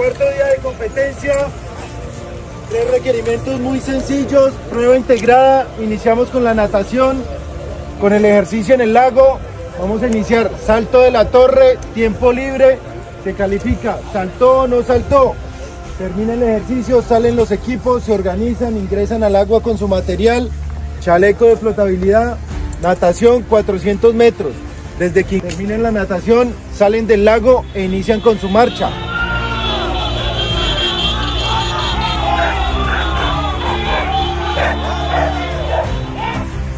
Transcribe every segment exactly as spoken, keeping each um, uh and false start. cuarto día de competencia, tres requerimientos muy sencillos, prueba integrada. Iniciamos con la natación, con el ejercicio en el lago. Vamos a iniciar salto de la torre, tiempo libre, se califica saltó o no saltó, termina el ejercicio, salen los equipos, se organizan, ingresan al agua con su material, chaleco de flotabilidad, natación cuatrocientos metros. Desde que terminen la natación, salen del lago e inician con su marcha.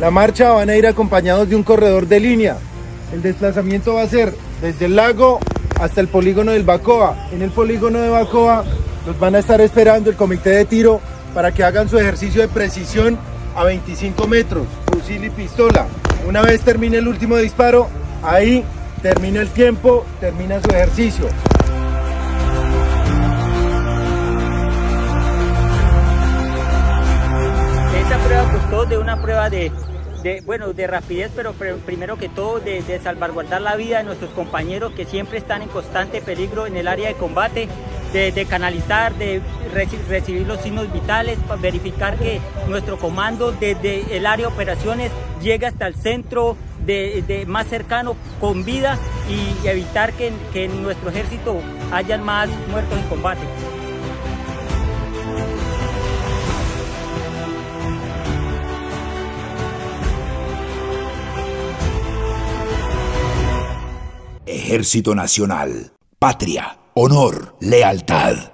La marcha van a ir acompañados de un corredor de línea. El desplazamiento va a ser desde el lago hasta el polígono del Bacoa. En el polígono de Bacoa los van a estar esperando el comité de tiro para que hagan su ejercicio de precisión a veinticinco metros, fusil y pistola. Una vez termine el último disparo, ahí termina el tiempo, termina su ejercicio. Esa prueba costó de una prueba de, de, bueno, de rapidez, pero primero que todo de, de salvaguardar la vida de nuestros compañeros que siempre están en constante peligro en el área de combate, de, de canalizar, de reci, recibir los signos vitales, para verificar que nuestro comando desde el área de operaciones llega hasta el centro de, de más cercano con vida y evitar que, que en nuestro ejército hayan más muertos en combate. Ejército Nacional, patria, honor, lealtad.